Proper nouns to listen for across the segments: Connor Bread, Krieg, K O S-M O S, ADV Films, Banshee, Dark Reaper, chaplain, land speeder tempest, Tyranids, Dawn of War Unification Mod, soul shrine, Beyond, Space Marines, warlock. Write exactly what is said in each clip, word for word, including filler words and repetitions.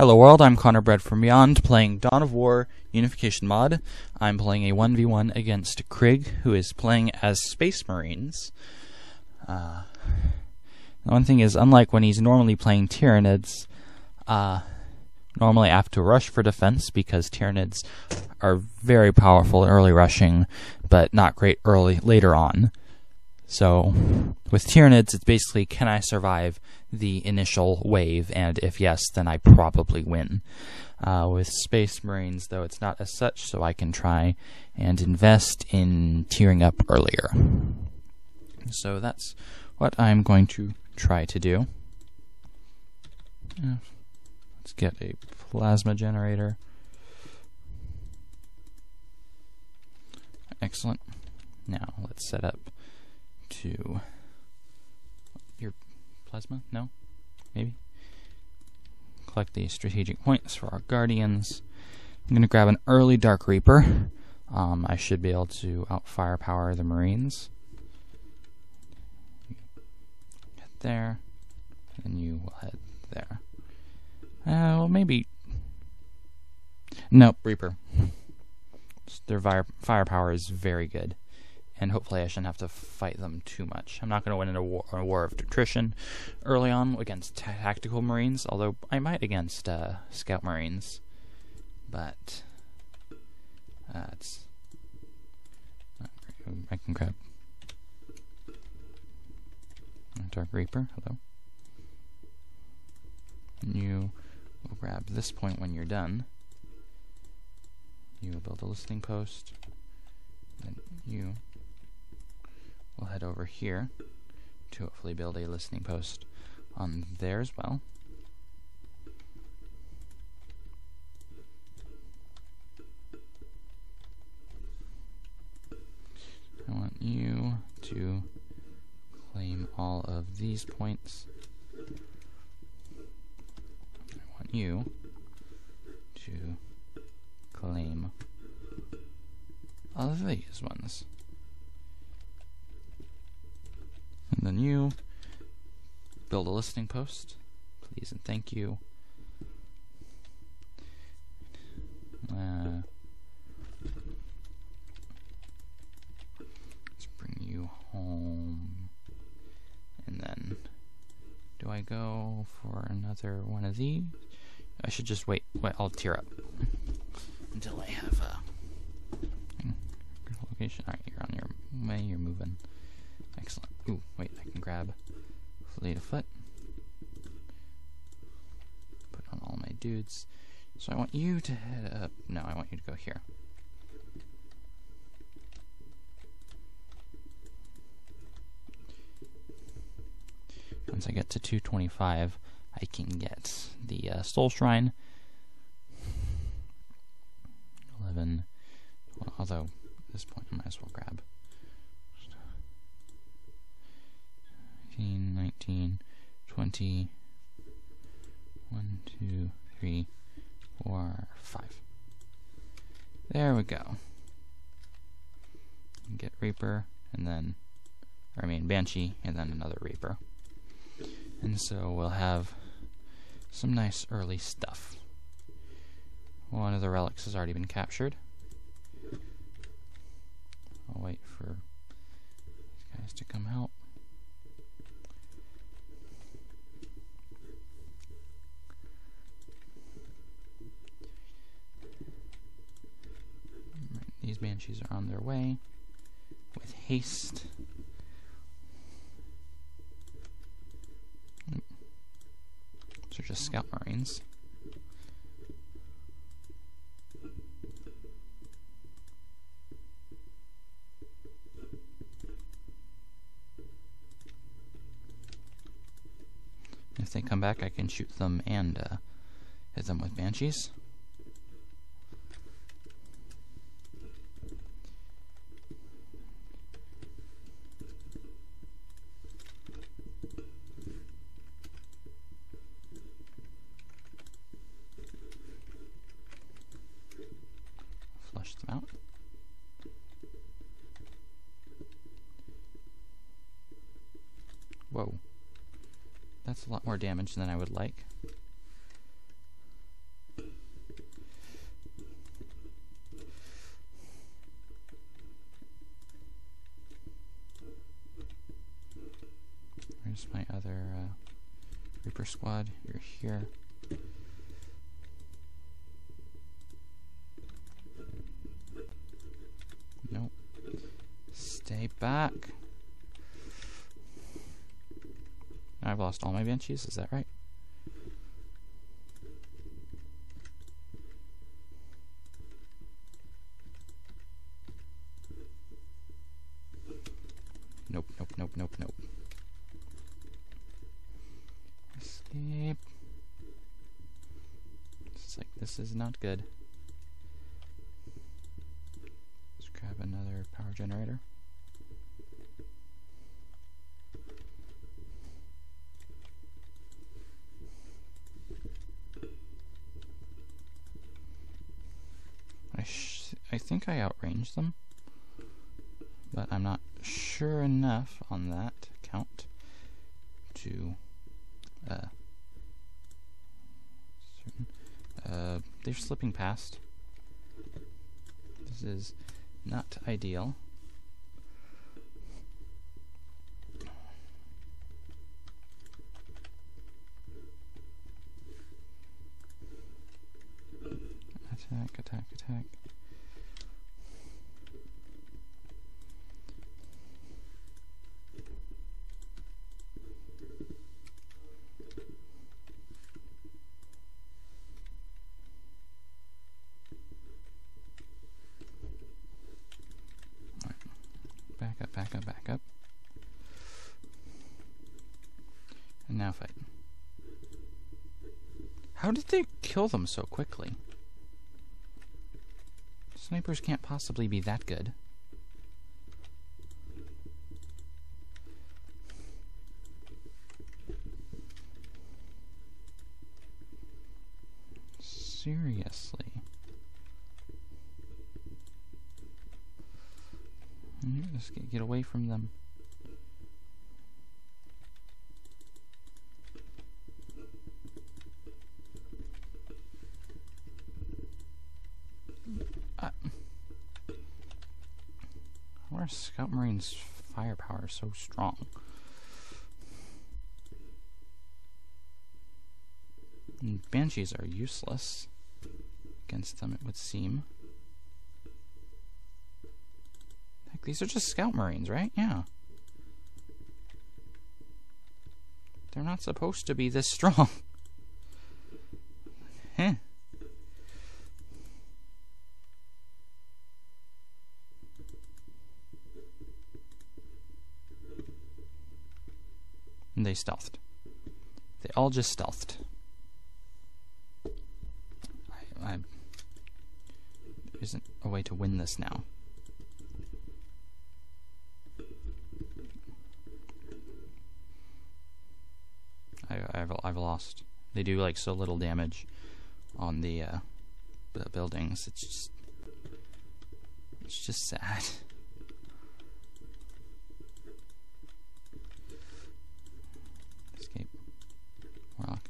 Hello world, I'm Connor Bread from Beyond, playing Dawn of War Unification Mod. I'm playing a one v one against Krieg, who is playing as Space Marines. Uh, the one thing is, unlike when he's normally playing Tyranids, uh, normally I have to rush for defense because Tyranids are very powerful in early rushing, but not great early later on. So, with Tyranids, it's basically, can I survive the initial wave? And if yes, then I probably win. Uh, with Space Marines, though, it's not as such, so I can try and invest in tearing up earlier. So that's what I'm going to try to do. Let's get a plasma generator. Excellent. Now, let's set up to your plasma? No? Maybe? Collect the strategic points for our guardians. I'm going to grab an early Dark Reaper. Um, I should be able to out-firepower the Marines. Head there, and you will head there. Uh, well, maybe... Nope, Reaper. Their fire firepower is very good. And hopefully I shouldn't have to fight them too much. I'm not going to win in a war, a war of attrition early on against tactical Marines, although I might against uh, Scout Marines. But uh, it's not great. I can grab Dark Reaper. Hello. And you will grab this point when you're done. You will build a listening post. Then you. We'll head over here to hopefully build a listening post on there as well. I want you to claim all of these points. I want you to claim all of these ones. And then you build a listening post, please and thank you. Uh, let's bring you home. And then, do I go for another one of these? I should just wait. Wait, I'll tear up until I have a location. All right, you're on your way. You're moving. Excellent. Ooh, wait, I can grab fleet of foot. Put on all my dudes. So I want you to head up. No, I want you to go here. Once I get to two twenty-five, I can get the uh, soul shrine. eleven. Well, although, at this point, I might as well grab nineteen, twenty, one, two, three, four, five. There we go. Get Reaper, and then, or I mean Banshee, and then another Reaper. And so we'll have some nice early stuff. One of the relics has already been captured. I'll wait for these guys to come help. These banshees are on their way with haste. These are just scout marines. If they come back, I can shoot them and uh, hit them with banshees. Them out. Whoa. That's a lot more damage than I would like. Reaper squad, you're here. Nope. Stay back. I've lost all my banshees, is that right? Nope, nope, nope, nope, nope. Escape. It's like, this is not good. Let's grab another power generator. I, sh I think I outranged them, but I'm not sure enough on that count to, uh, certain, uh, they're slipping past. This is not ideal. Attack, attack, attack. Right. Back up, back up, back up. And now fight. How did they kill them so quickly? Snipers can't possibly be that good. Seriously. Just get away from them. Scout Marine's firepower is so strong. And Banshees are useless against them, it would seem. Heck, these are just Scout Marines, right? Yeah. They're not supposed to be this strong. Heh. And they stealthed. They all just stealthed. I, I, there isn't a way to win this now. I, I've, I've lost. They do like so little damage on the, uh, the buildings. It's just, it's just sad. Warlock.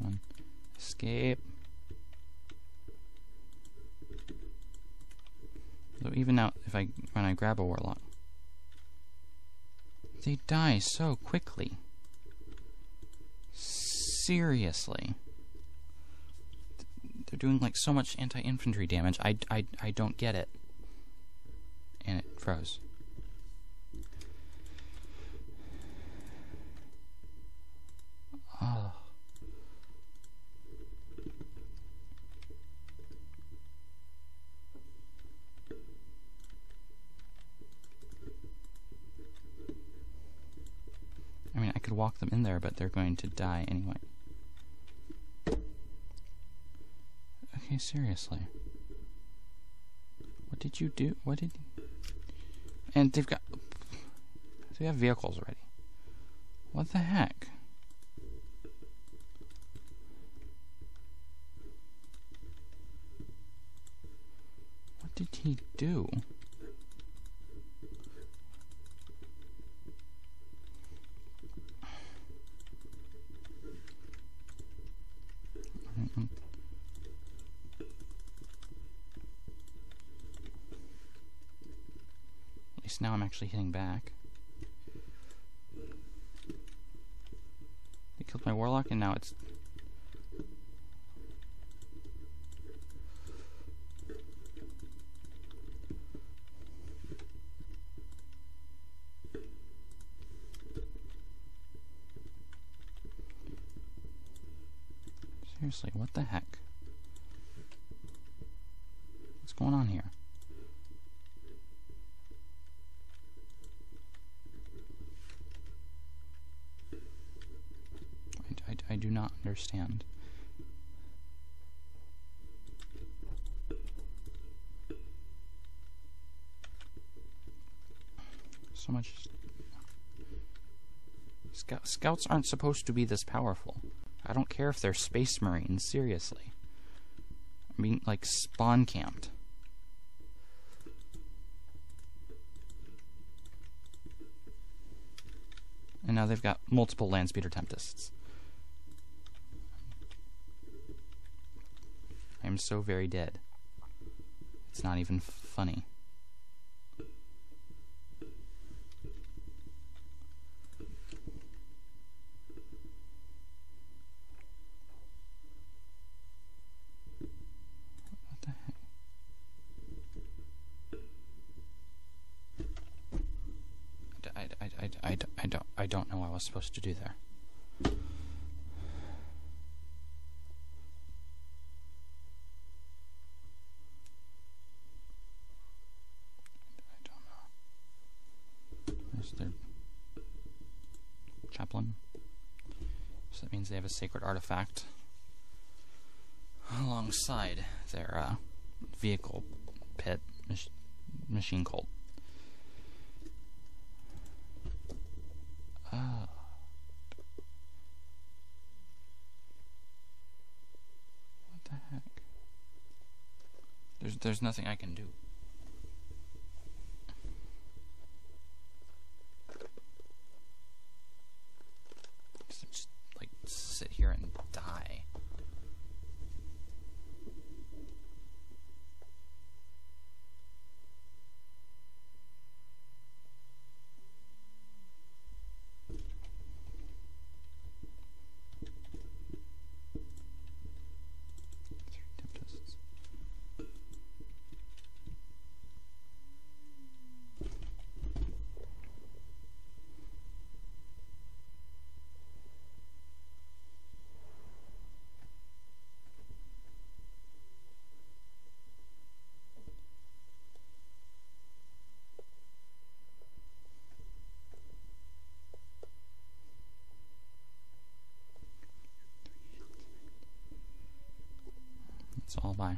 One. Escape. So even now, if I when I grab a warlock, they die so quickly. Seriously, they're doing like so much anti-infantry damage. I I I don't get it. And it froze. Oh. I mean, I could walk them in there, but they're going to die anyway. Okay, seriously. What did you do? What did... And they've got... They have vehicles already. What the heck? What did he do? Mm-mm. At least now I'm actually hitting back. killed my warlock, and now it's... Seriously, what the heck? What's going on here? I, I, I do not understand. So much... Scout, scouts aren't supposed to be this powerful. I don't care if they're Space Marines, seriously. I mean, like, spawn camped. And now they've got multiple land speeder tempests. I'm so very dead. It's not even funny. I don't know what I was supposed to do there. I don't know. There's their chaplain. So that means they have a sacred artifact alongside their uh, vehicle pit mach machine cult. What the heck? There's there's nothing I can do. Just, just like sit here and die. It's all by